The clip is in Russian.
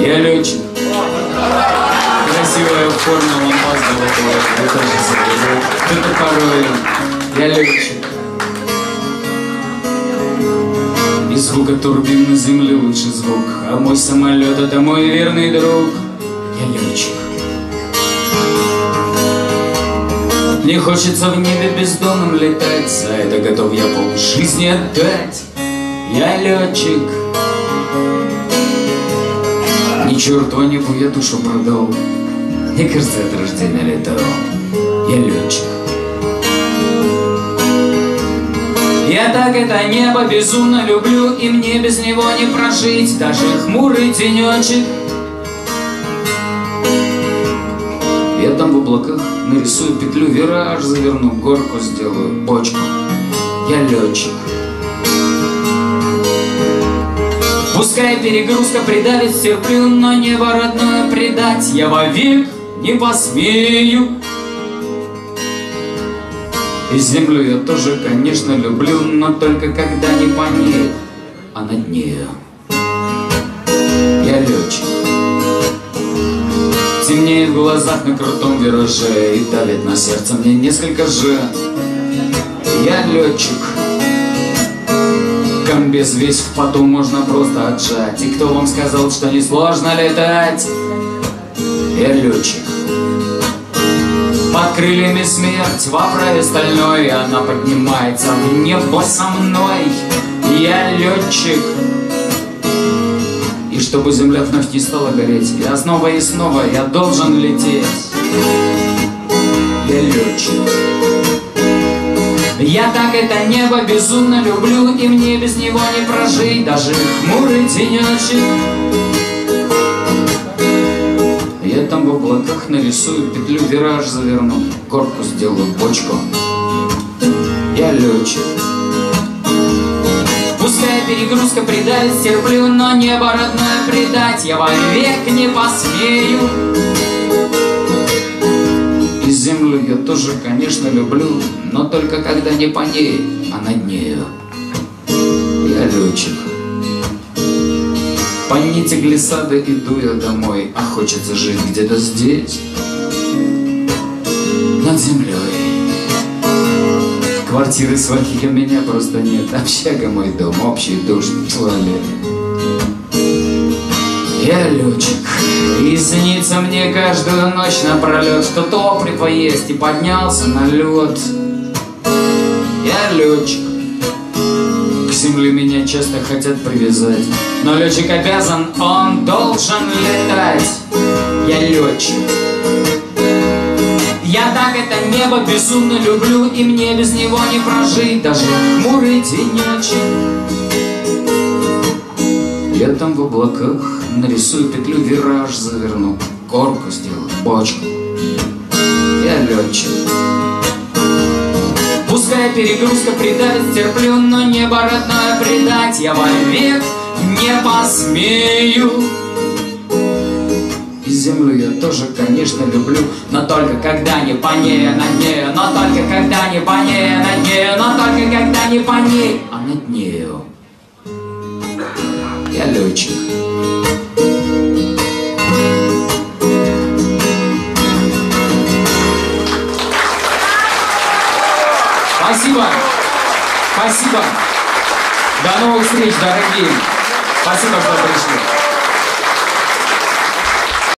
Я летчик. Красивая форма лампазного этого. Это порой. Я летчик. И звука турбин на земле лучше звук. А мой самолет — это мой верный друг. Я летчик. Мне хочется в небе бездомным летать, за это готов я полжизни отдать. Я летчик. Ни черту небу я душу продал, мне кажется, от рождения летал. Я летчик. Я так это небо безумно люблю, и мне без него не прожить, даже хмурый денечек. Я там в облаках нарисую петлю, вираж заверну, горку сделаю, бочку. Я летчик. Пускай перегрузка придавит, терплю, но небо родное предать я вовек не посмею. И землю я тоже, конечно, люблю, но только когда не по ней, а над нею. Я летчик. Темнеет в глазах на крутом вираже и давит на сердце мне несколько же. Я летчик. Комбез весь в поту можно просто отжать. И кто вам сказал, что несложно летать? Я летчик. Под крыльями смерть в оправе стальной, она поднимается в небо со мной. Я летчик. И чтобы земля вновь не стала гореть, я снова и снова, я должен лететь. Я летчик. Я так это небо безумно люблю, и мне без него не прожить, даже хмурый денечек. Я там в облаках нарисую петлю, вираж заверну, горку сделаю, бочку. Я летчик. Пускай перегрузка предать, терплю, но небо родное предать я вовек не посмею. И землю я тоже, конечно, люблю, но только когда не по ней, а над нею. Я летчик. По нити глиссады иду я домой, а хочется жить где-то здесь, над землей. Квартиры своих у меня просто нет, общага мой дом, общий душ, туалет. Я летчик. И снится мне каждую ночь напролет, что топли поесть и поднялся на лед. Я летчик. К земле меня часто хотят привязать, но летчик обязан, он должен летать. Я летчик. Я так это небо безумно люблю, и мне без него не прожить, даже хмурый денечек. Я там в облаках нарисую петлю, вираж заверну, корку сделаю, бочку. Я летчик. Пускай перегрузка придавит, терплю, но небо родное предать я вовек не посмею. И землю я тоже, конечно, люблю, но только когда не по ней, а над нею, но только когда не по ней, а над нею, но только когда не по ней, а над нею. Я летчик. Спасибо. Спасибо. До новых встреч, дорогие. Спасибо, что пришли.